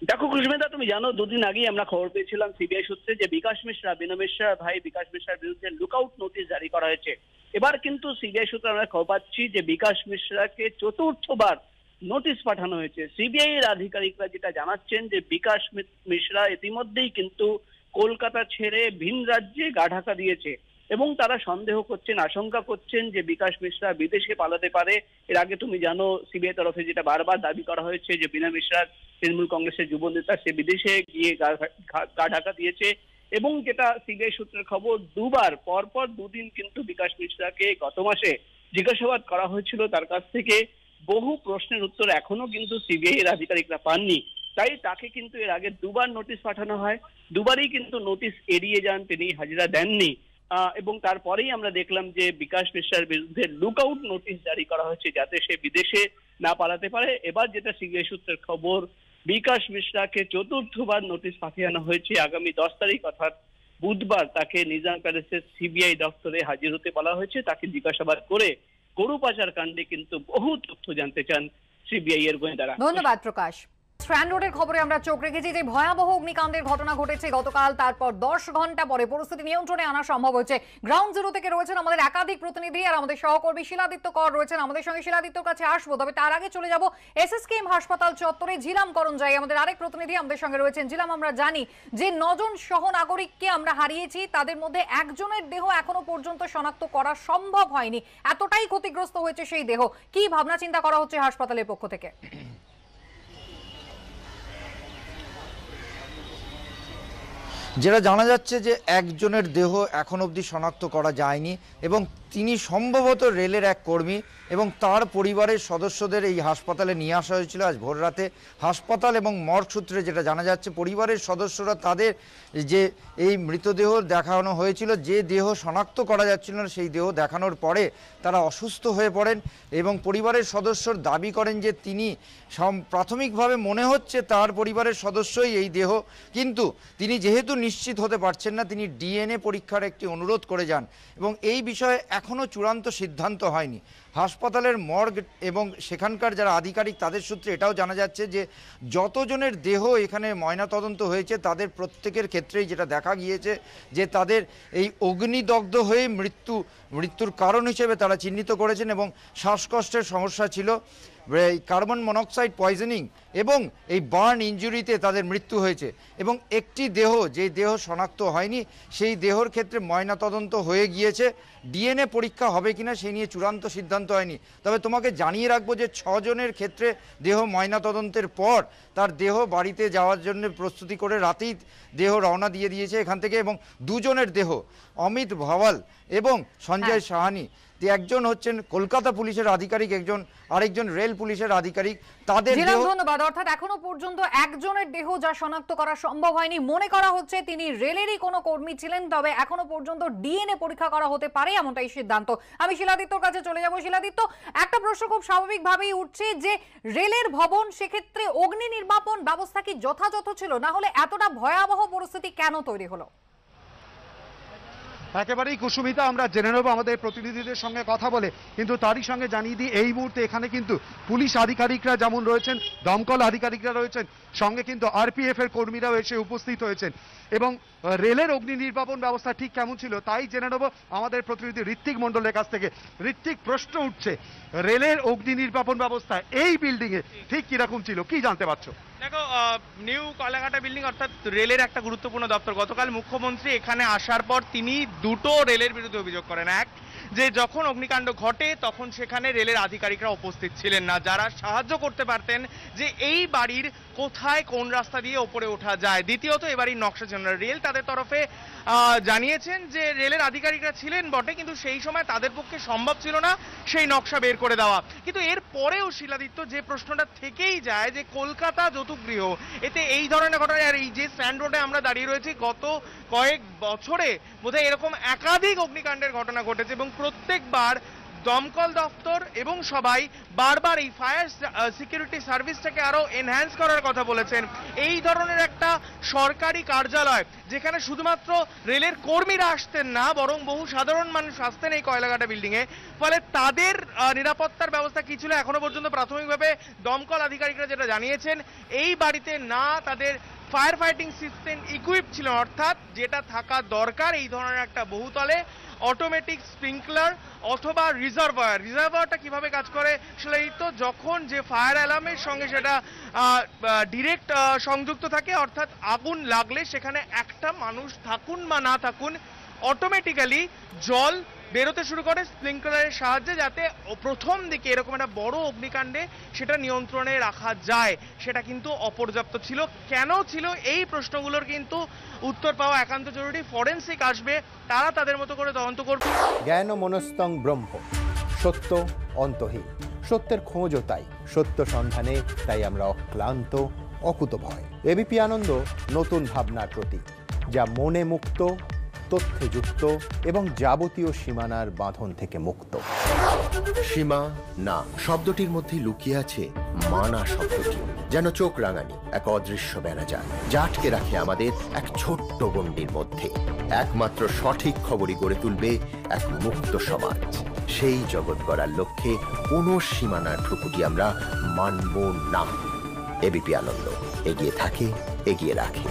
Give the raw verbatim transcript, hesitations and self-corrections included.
देखो कृष्णदा तुम जानो दो दिन आगे हमें खबर पे सीबीआई सूत्रे जो विकास मिश्रा विनय मिश्रा भाई विकास मिश्रार बिरुद्धे लुकआउट नोटिस जारी करा हयेछे। एबार किन्तु सीबीआई सूत्रे आमरा खबर पाच्छि जे विकास मिश्रा के चतुर्थबार नोटिस पाठानो हयेछे। सीबीआई आधिकारिकरा जेटा जानाच्छेन जे विकास मिश्रा इतिमध्येई किन्तु कलकाता छेड़े भिन राज्ये गा ढाका दियेछे এবং তারা সন্দেহ করছেন আশঙ্কা করছেন যে বিকাশ মিশ্রা বিদেশে পালাতে পারে। এর আগে তুমি জানো সিবিআই তরফে যেটা বারবার দাবি করা হয়েছে যে বিনয় মিশ্রা তৃণমূল কংগ্রেসের যুব নেতা সে বিদেশে গিয়ে গা ঢাকা দিয়েছে এবং যেটা সিবিআই সূত্রের খবর দুবার পরপর দুদিন কিন্তু বিকাশ মিশ্রাকে গত মাসে জিজ্ঞাসাবাদ করা হয়েছিল তার কাছ থেকে বহু প্রশ্নের উত্তর এখনো কিন্তু সিবিআই এর আধিকারিকরা পাননি। তাই তাকে কিন্তু এর আগে দুবার নোটিশ পাঠানো হয় দুবারই কিন্তু নোটিশ এড়িয়ে যান তিনি হাজিরা দেননি এবং তারপরেই আমরা দেখলাম যে বিকাশ মিশ্রার বিরুদ্ধে লুকআউট নোটিশ জারি করা হয়েছে যাতে সে বিদেশে না পালাতে পারে। এবার যেটা সিবিআই সূত্রের খবর বিকাশ মিশ্রাকে চতুর্থবার নোটিশ পাঠানো হয়েছে আগামী দশ তারিখ অর্থাৎ বুধবার তাকে নিজাম প্যালেসের সিবিআই দপ্তরে হাজির হতে বলা হয়েছে। তাকে জিজ্ঞাসাবাদ করে গরু পাচার কাণ্ডে কিন্তু বহু তথ্য জানতে চান সিবিআই এর গোয়েন্দারা। ধন্যবাদ প্রকাশ। স্ট্র্যান্ড রোডের খবরে আমরা চোখ রেখেছি যে ভয়াবহ অগ্নিকাণ্ডের ঘটনা ঘটেছে গতকাল, তারপর দশ ঘন্টা পরে পরিস্থিতি নিয়ন্ত্রণে আনা সম্ভব হয়েছে। গ্রাউন্ড জিরো থেকে রয়েছেন আমাদের একাধিক প্রতিনিধি আর আমাদের সহকর্মী শিলাদিত্য কর রয়েছেন আমাদের সঙ্গে। শিলাদিত্যর কাছে আসবো, তবে তার আগে চলে যাব এসএসকেএম হাসপাতাল চত্বরে ঝিলাম করঞ্জাই আমাদের আরেক প্রতিনিধি আমাদের সঙ্গে রয়েছেন। ঝিলাম, আমরা জানি যে নজন সহনাগরিককে আমরা হারিয়েছি, তাদের মধ্যে একজনের দেহ এখনো পর্যন্ত শনাক্ত করা সম্ভব হয়নি, এতটাই ক্ষতিগ্রস্ত হয়েছে সেই দেহ। কি ভাবনা চিন্তা করা হচ্ছে হাসপাতালের পক্ষ থেকে? যেটা জানা যাচ্ছে যে একজনের দেহ এখন অবধি শনাক্ত করা যায়নি এবং তিনি সম্ভবত রেলের এক কর্মী এবং তার পরিবারের সদস্যদের এই হাসপাতালে নিয়ে আসা হয়েছিল আজ ভোর রাতে। হাসপাতাল এবং মর্গ সূত্রে যেটা জানা যাচ্ছে পরিবারের সদস্যরা তাদের যে এই মৃতদেহ দেখানো হয়েছিল, যে দেহ শনাক্ত করা যাচ্ছিল না, সেই দেহ দেখানোর পরে তারা অসুস্থ হয়ে পড়েন এবং পরিবারের সদস্যর দাবি করেন যে তিনি প্রাথমিকভাবে মনে হচ্ছে তার পরিবারের সদস্যই এই দেহ, কিন্তু তিনি যেহেতু নিশ্চিত হতে পারছেন না তিনি ডিএনএ পরীক্ষার একটি অনুরোধ করে যান এবং এই বিষয়ে এখনও চূড়ান্ত সিদ্ধান্ত হয়নি। হাসপাতালের মর্গ এবং সেখানকার যারা আধিকারিক তাদের সূত্রে এটাও জানা যাচ্ছে যে যতজনের দেহ এখানে ময়নাতদন্ত হয়েছে তাদের প্রত্যেকের ক্ষেত্রেই যেটা দেখা গিয়েছে যে তাদের এই অগ্নিদগ্ধ হয়ে মৃত্যু মৃত্যুর কারণ হিসেবে তারা চিহ্নিত করেছেন এবং শ্বাসকষ্টের সমস্যা ছিল, কার্বন মনোক্সাইড পয়জনিং এবং এই বার্ন ইঞ্জুরিতে তাদের মৃত্যু হয়েছে। এবং একটি দেহ যে দেহ শনাক্ত হয়নি সেই দেহর ক্ষেত্রে ময়নাতদন্ত হয়ে গিয়েছে, ডিএনএ পরীক্ষা হবে কিনা সেই নিয়ে চূড়ান্ত সিদ্ধান্ত হয়নি। তবে তোমাকে জানিয়ে রাখবো যে ছজনের ক্ষেত্রে দেহ ময়নাতদন্তের পর তার দেহ বাড়িতে যাওয়ার জন্য প্রস্তুতি করে রাতেই দেহ রওনা দিয়ে দিয়েছে এখান থেকে এবং দুজনের দেহ অমিত ভাওয়াল এবং সঞ্জয় সাহানি, একজন হচ্ছেন কলকাতা পুলিশের আধিকারিক একজন আরেকজন রেল পুলিশের আধিকারিক, তাদের দেহ। ধন্যবাদ। অর্থাৎ এখনো পর্যন্ত একজনের দেহ যা শনাক্ত করা সম্ভব হয়নি, মনে করা হচ্ছে তিনি রেলেরই কোনো কর্মী ছিলেন, তবে এখনো পর্যন্ত ডিএনএ পরীক্ষা করা হতে পারে এমনটাই সিদ্ধান্ত। আমি শিলাদিত্যর কাছে চলে যাব। শিলাদিত্য, একটা প্রশ্ন খুব স্বাভাবিকভাবেই উঠছে যে রেলের ভবন, সেক্ষেত্রে অগ্নি নির্বাপন ব্যবস্থা কি যথাযথ ছিল, না হলে এতটা ভয়াবহ পরিস্থিতি কেন তৈরি হলো? একেবারেই কুসুমিতা, আমরা জেনে নেব আমাদের প্রতিনিধিদের সঙ্গে কথা বলে, কিন্তু তারই সঙ্গে জানিয়ে দিই এই মুহূর্তে এখানে কিন্তু পুলিশ আধিকারিকরা যেমন রয়েছেন, দমকল আধিকারিকরা রয়েছেন, সঙ্গে কিন্তু আরপিএফ এর কর্মীরাও এসে উপস্থিত হয়েছেন। এবং রেলের অগ্নি নির্বাপন ব্যবস্থা ঠিক কেমন ছিল তাই জেনে নেব আমাদের প্রতিনিধি ঋত্বিক মণ্ডলের কাছ থেকে। ঋত্বিক, প্রশ্ন উঠছে রেলের অগ্নি নির্বাপন ব্যবস্থা এই বিল্ডিংয়ে ঠিক কিরকম ছিল, কি জানতে পারছো? দেখো, নিউ কলাঘাটা বিল্ডিং অর্থাৎ রেলের একটা গুরুত্বপূর্ণ দপ্তর। গতকাল মুখ্যমন্ত্রী এখানে আসার পর তিনি দুটো রেলের বিরুদ্ধে অভিযোগ করেন। এক, যে যখন অগ্নিকাণ্ড ঘটে তখন সেখানে রেলের আধিকারিকরা উপস্থিত ছিলেন না, যারা সাহায্য করতে পারতেন যে এই বাড়ির কোথায় কোন রাস্তা দিয়ে ওপরে ওঠা যায়। দ্বিতীয়ত, এবারই নকশা জেনারেল রেল তাদের তরফে জানিয়েছেন যে রেলের আধিকারিকরা ছিলেন বটে, কিন্তু সেই সময় তাদের পক্ষে সম্ভব ছিল না সেই নকশা বের করে দেওয়া। কিন্তু এর পরেও শিলাদিত্য যে প্রশ্নটা থেকেই যায় যে কলকাতা যৌতুকগৃহ, এতে এই ধরনের ঘটনা, আর এই যে স্ট্যান্ড রোডে আমরা দাঁড়িয়ে রয়েছি গত কয়েক বছরে বোধহয় এরকম একাধিক অগ্নিকাণ্ডের ঘটনা ঘটেছে এবং প্রত্যেকবার दमकल दफ्तर एवं सबाई बार बार ये फायर सिक्यूरिटी सार्विसटाके आरो एनहांस करार कथा बोलेছেন। एई धरनेर एकटा सरकारी कार्यालय যেখানে শুধুমাত্র রেলের কর্মীরা আসতেন না বরং বহু সাধারণ মানুষ আসতেন এই কয়লাঘাটা বিল্ডিং এ, ফলে তাদের নিরাপত্তার ব্যবস্থা কি ছিল এখনো পর্যন্ত প্রাথমিকভাবে দমকল আধিকারিকরা যেটা জানিয়েছেন এই বাড়িতে না তাদের फायर फाइटिंग सिस्टेम इक्विप छिलो अर्थात जेटा थाका दरकार एई धरनेर एकटा बहुतले अटोमेटिक स्प्रिंकलर अथवा रिजार्वायर रिजार्वायरटा किभाबे काज करे सेटाई तो जखन जे फायर अलार्मेर संगे सेटा डायरेक्ट संयुक्त थाके अर्थात आगुन लागले सेखाने एकटा मानुष थाकुन बा ना थाकुन अटोमेटिकली जल बेरोते शुरू करे स्प्रिंकलर साहाज्ये जाते प्रथम दिके एरकम एकटा बड़ अग्निकाण्डे सेटा नियंत्रणे राखा जाए सेटा किन्तु अपर्याप्त छिलो केनो छिलो एई प्रश्नगुलोर किन्तु उत्तर पावा एकान्त जरूरी फरेंसिक आसबे तारा तादेर मतो करे तदन्त करबे। ज्ञान मनस्तं ब्रह्म सत्य अन्तहीन सत्येर खोजो ताई सत्य सन्धाने ताई आमरा अक्लान्त अकुतभय। एबिपी आनंद नतून भावनार प्रतीक जा मने मुक्त तथ्ययुक्त एवं जाबতীয় সীমানার বাঁধন থেকে মুক্ত। সীমা না শব্দটির মধ্যে লুকিয়ে আছে মানা শব্দটি, যেন চোখ রাঙানি এক অদৃশ্য ব্যানাজাল যা আটকে রাখে আমাদের এক ছোট্ট গণ্ডির মধ্যে। একমাত্র সঠিক খবরই গড়ে তুলবে এক মুক্ত সমাজ। সেই জগৎ গড়ার লক্ষ্যে কোনো সীমানার ঠুকুটি আমরা মানব না। এবিপি আনন্দ এগিয়ে থাকে, এগিয়ে রাখে।